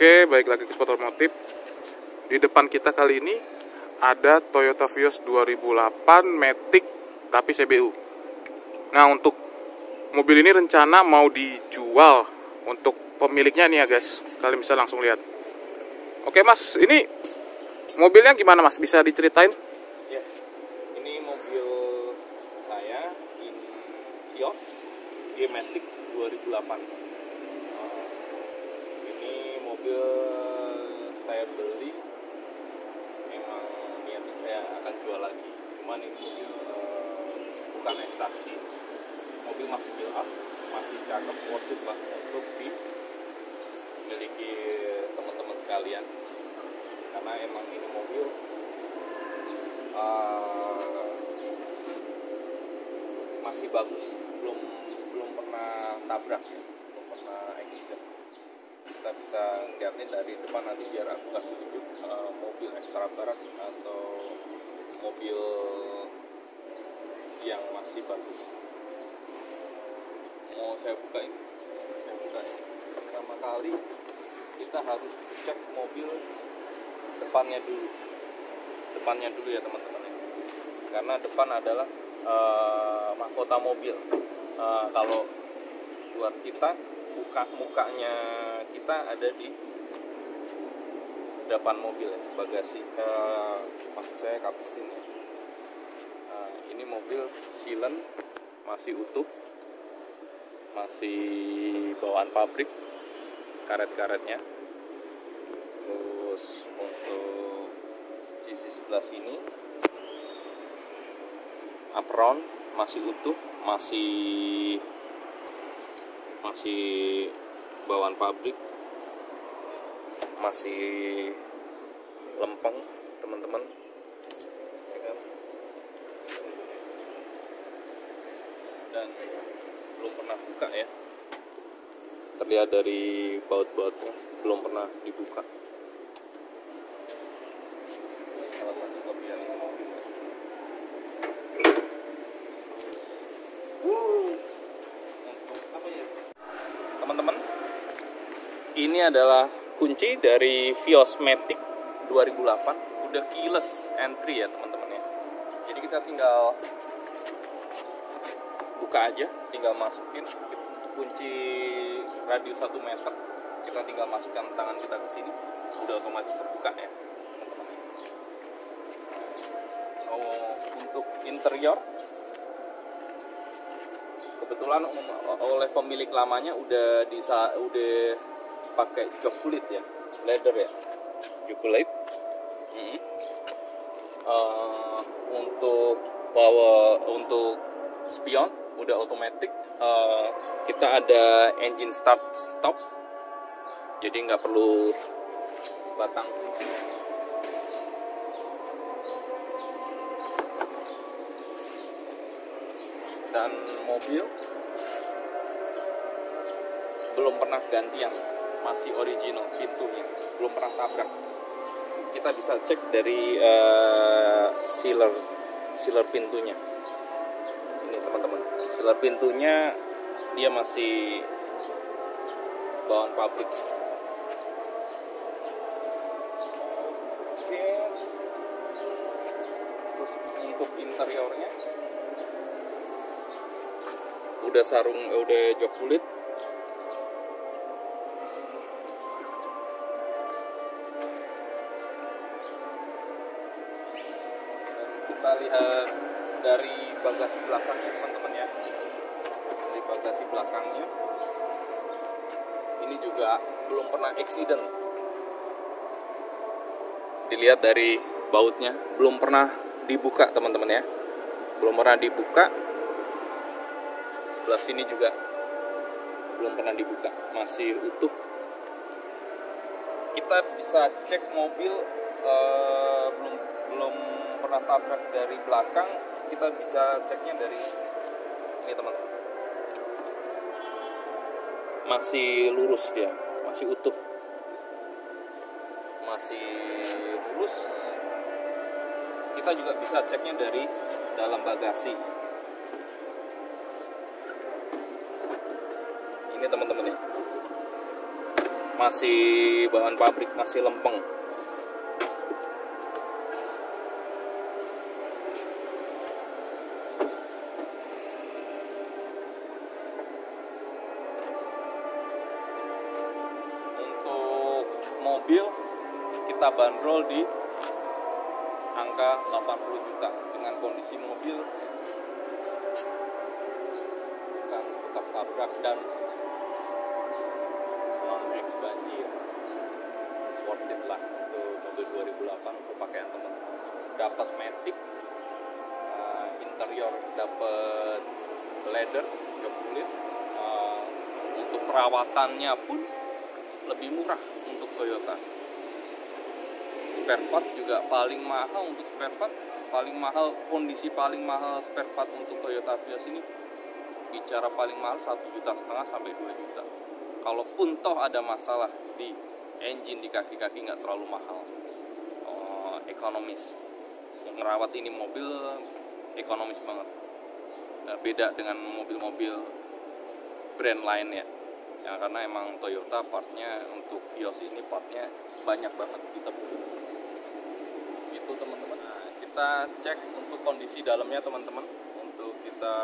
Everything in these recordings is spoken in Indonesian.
Oke, baik lagi ke Spot Otomotif. Di depan kita kali ini ada Toyota Vios 2008 Matic tapi CBU. Nah, untuk mobil ini rencana mau dijual untuk pemiliknya nih ya guys. Kalian bisa langsung lihat. Oke mas, ini mobilnya gimana mas? Bisa diceritain? Ya, ini mobil saya, ini Vios G Matic 2008. Mobil saya beli, memang niatnya saya akan jual lagi, cuman ini mobil bukan ekstraksi, mobil masih build up, masih cakep, worth it lah untuk dimiliki teman-teman sekalian, karena emang ini mobil masih bagus, belum pernah tabrak ya, belum pernah accident. Kita bisa lihatnya dari depan nanti biar aku kasih tunjuk mobil ekstra barat atau mobil yang masih bagus. Mau saya bukain. Pertama kali kita harus cek mobil depannya dulu ya teman-teman ya, karena depan adalah mahkota mobil. Kalau buat kita mukanya kita ada di depan mobil ya, bagasi, maksud saya kapisin ya. Ini mobil silen masih utuh, masih bawaan pabrik, karet-karetnya. Terus untuk sisi sebelah sini apron masih utuh, masih bawaan pabrik, masih lempeng teman-teman. Dan belum pernah buka ya, terlihat dari baut-bautnya belum pernah dibuka. Salah satu kelebihan mobil. Ini adalah kunci dari Vios Matic 2008, udah keyless entry ya teman-teman ya. Jadi kita tinggal buka aja, tinggal masukin kunci radius 1 meter, kita tinggal masukkan tangan kita ke sini, udah otomatis terbuka ya teman-teman. Untuk interior, kebetulan oleh pemilik lamanya udah pakai jok kulit ya, leather ya, jok kulit. Untuk power, untuk spion udah otomatis. Kita ada engine start stop, jadi nggak perlu batang. Dan mobil belum pernah gantian, masih original pintunya, belum pernah tabrak. Kita bisa cek dari sealer pintunya. Ini teman-teman, sealer pintunya dia masih bawaan pabrik. Oke. Terus untuk interiornya udah jok kulit. Kita lihat dari bagasi belakangnya teman-teman ya. Dari bagasi belakangnya ini juga belum pernah accident. Dilihat dari bautnya belum pernah dibuka teman-teman ya. Belum pernah dibuka. Sebelah sini juga belum pernah dibuka, masih utuh. Kita bisa cek mobil belum pernah tabrak dari belakang, kita bisa ceknya dari ini teman-teman. Masih lurus dia, masih utuh. Masih lurus. Kita juga bisa ceknya dari dalam bagasi. Ini teman-teman ya. masih bahan pabrik, masih lempeng. Untuk mobil kita bandrol di angka 80 juta dengan kondisi mobil yang bekas tabrak dan non-ex banjir, worth it lah untuk mobil 2008 untuk pakaian teman-teman. Dapat matic, interior dapat leather, gak kulit. Untuk perawatannya pun lebih murah untuk Toyota. Spare part juga paling mahal untuk spare part, paling mahal, kondisi paling mahal spare part untuk Toyota Vios ini, bicara paling mahal 1,5 juta sampai 2 juta. Kalaupun toh ada masalah di engine, di kaki-kaki, nggak terlalu mahal, ekonomis. Ngerawat ini mobil ekonomis banget, beda dengan mobil-mobil brand lainnya. Ya, karena emang Toyota partnya untuk Vios ini partnya banyak banget ditebus. Teman-teman, nah, kita cek untuk kondisi dalamnya teman-teman, untuk kita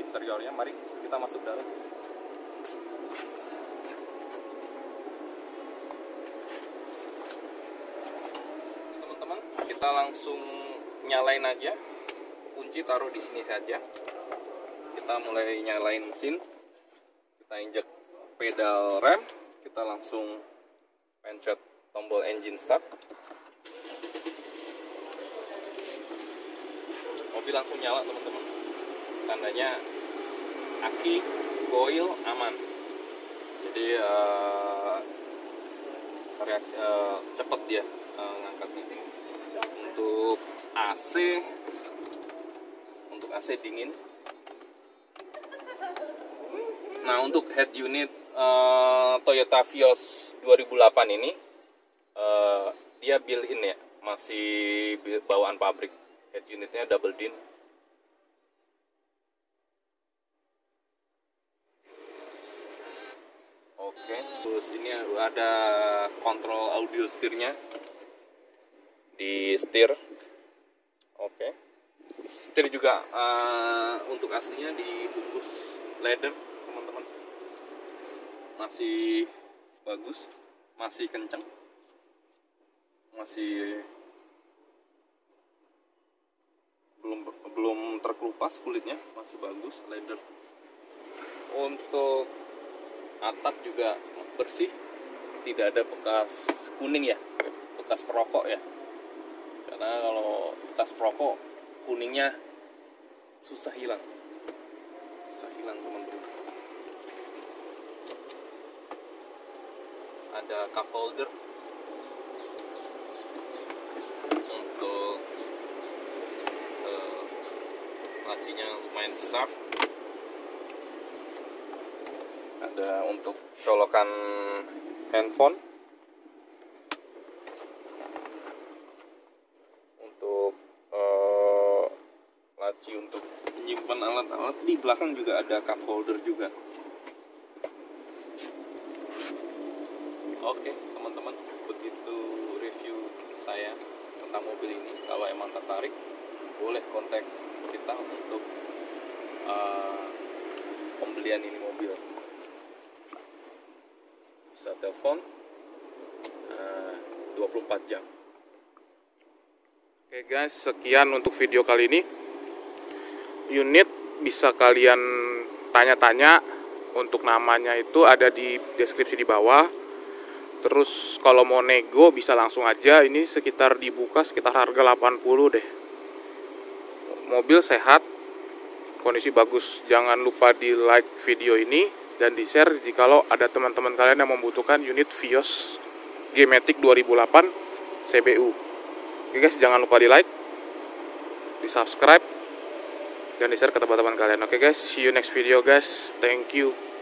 interiornya. Mari kita masuk dalam. Teman-teman, kita langsung nyalain aja, kunci taruh di sini saja. Kita mulai nyalain mesin, kita injek pedal rem, kita langsung pencet tombol engine start. Mobil langsung nyala teman-teman, tandanya aki koil aman. Jadi reaksi cepat dia ngangkatnya. Untuk AC, untuk AC dingin. Nah, untuk head unit Toyota Vios 2008 ini dia built-in ya, masih bawaan pabrik. Head unitnya double din. Oke, terus ini ada kontrol audio setirnya, di setir. Oke, setir juga untuk aslinya dibungkus leather teman-teman, masih bagus, masih kenceng, masih belum terkelupas kulitnya, masih bagus, leather. Untuk atap juga bersih, tidak ada bekas kuning ya, bekas perokok ya, karena kalau bekas perokok kuningnya susah hilang, teman-teman. Ada cup holder untuk lacinya lumayan besar. Ada untuk colokan handphone, untuk laci untuk menyimpan alat-alat. Di belakang juga ada cup holder juga. Oke teman-teman, begitu review saya tentang mobil ini. Kalau emang tertarik, boleh kontak kita untuk pembelian ini mobil. Bisa telepon 24 jam. Oke guys, sekian untuk video kali ini. Unit bisa kalian tanya-tanya, untuk namanya itu ada di deskripsi di bawah. Terus kalau mau nego bisa langsung aja. Ini sekitar dibuka sekitar harga 80 deh. Mobil sehat, kondisi bagus. Jangan lupa di like video ini dan di share jikalau ada teman-teman kalian yang membutuhkan unit Vios G-Matic 2008 CBU. Oke guys, jangan lupa di like, di subscribe, dan di share ke teman-teman kalian. Oke guys, see you next video guys, thank you.